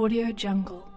AudioJungle.